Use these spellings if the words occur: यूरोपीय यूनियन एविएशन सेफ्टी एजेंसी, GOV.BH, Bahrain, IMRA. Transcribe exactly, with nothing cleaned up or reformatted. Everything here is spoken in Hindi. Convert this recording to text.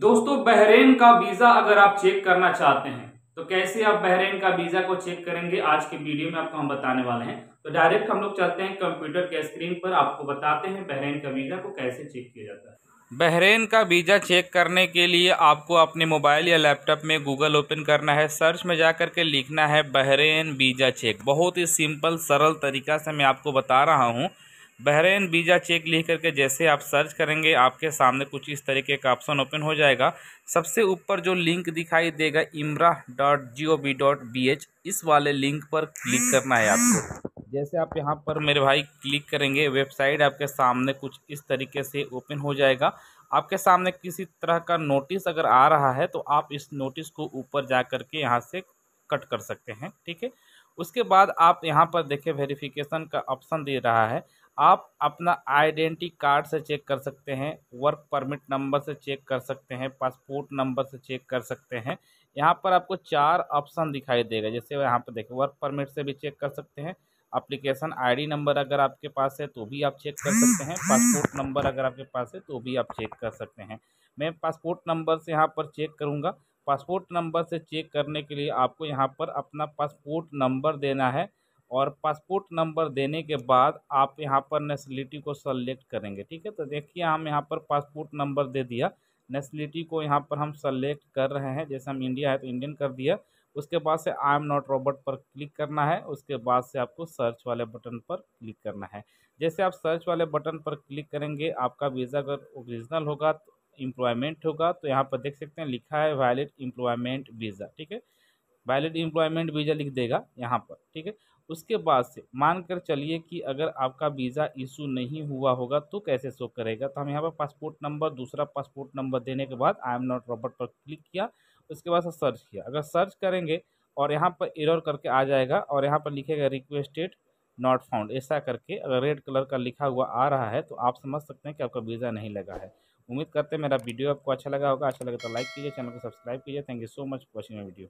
दोस्तों बहरीन का वीजा अगर आप चेक करना चाहते हैं तो कैसे आप बहरीन का वीजा को चेक करेंगे, आज के वीडियो में आपको हम बताने वाले हैं। तो डायरेक्ट हम लोग चलते हैं कंप्यूटर के स्क्रीन पर, आपको बताते हैं बहरीन का वीजा को कैसे चेक किया जाता है। बहरीन का वीजा चेक करने के लिए आपको अपने मोबाइल या लैपटॉप में गूगल ओपन करना है, सर्च में जा करके लिखना है बहरीन वीजा चेक। बहुत ही सिंपल सरल तरीका से मैं आपको बता रहा हूँ। बहरीन वीज़ा चेक लिख करके जैसे आप सर्च करेंगे आपके सामने कुछ इस तरीके का ऑप्शन ओपन हो जाएगा। सबसे ऊपर जो लिंक दिखाई देगा इमरा dot G O V dot B H, इस वाले लिंक पर क्लिक करना है आपको। जैसे आप यहाँ पर मेरे भाई क्लिक करेंगे, वेबसाइट आपके सामने कुछ इस तरीके से ओपन हो जाएगा। आपके सामने किसी तरह का नोटिस अगर आ रहा है तो आप इस नोटिस को ऊपर जा कर के यहाँ से कट कर सकते हैं, ठीक है। उसके बाद आप यहाँ पर देखें वेरिफिकेशन का ऑप्शन दे रहा है, आप अपना आइडेंटिटी कार्ड से चेक कर सकते हैं, वर्क परमिट नंबर से चेक कर सकते हैं, पासपोर्ट नंबर से चेक कर सकते हैं। यहाँ पर आपको चार ऑप्शन दिखाई देगा, जैसे यहाँ पर देखें वर्क परमिट से भी चेक कर सकते हैं, एप्लीकेशन आईडी नंबर अगर आपके पास है तो भी आप चेक कर सकते हैं, पासपोर्ट नंबर अगर आपके पास है तो भी आप चेक कर सकते हैं। मैं पासपोर्ट नंबर से यहाँ पर चेक करूँगा। पासपोर्ट नंबर से चेक करने के लिए आपको यहाँ पर अपना पासपोर्ट नंबर देना है और पासपोर्ट नंबर देने के बाद आप यहाँ पर नेशनलिटी को सेलेक्ट करेंगे, ठीक है। तो देखिए हम यहाँ पर पासपोर्ट नंबर दे दिया, नेशनलिटी को यहाँ पर हम सेलेक्ट कर रहे हैं, जैसे हम इंडिया है तो इंडियन कर दिया। उसके बाद से आई एम नॉट रॉबर्ट पर क्लिक करना है, उसके बाद से आपको सर्च वाले बटन पर क्लिक करना है। जैसे आप सर्च वाले बटन पर क्लिक करेंगे आपका वीज़ा अगर ओरिजिनल होगा तो एम्प्लॉयमेंट होगा, तो यहाँ पर देख सकते हैं लिखा है वैलिड एम्प्लॉयमेंट वीज़ा, ठीक है, वैलिड एम्प्लॉयमेंट वीज़ा लिख देगा यहाँ पर, ठीक है। उसके बाद से मान कर चलिए कि अगर आपका वीज़ा इशू नहीं हुआ होगा तो कैसे शो करेगा, तो हम यहाँ पर पासपोर्ट नंबर, दूसरा पासपोर्ट नंबर देने के बाद आई एम नॉट रॉबर्ट पर क्लिक किया, उसके बाद से सर्च किया। अगर सर्च करेंगे और यहाँ पर एरर करके आ जाएगा और यहाँ पर लिखेगा रिक्वेस्टेड नॉट फाउंड, ऐसा करके अगर रेड कलर का लिखा हुआ आ रहा है तो आप समझ सकते हैं कि आपका वीज़ा नहीं लगा है। उम्मीद करते हैं मेरा वीडियो आपको अच्छा लगा होगा, अच्छा लगे तो लाइक कीजिए, चैनल को सब्सक्राइब कीजिए। Thank you so much watching my video.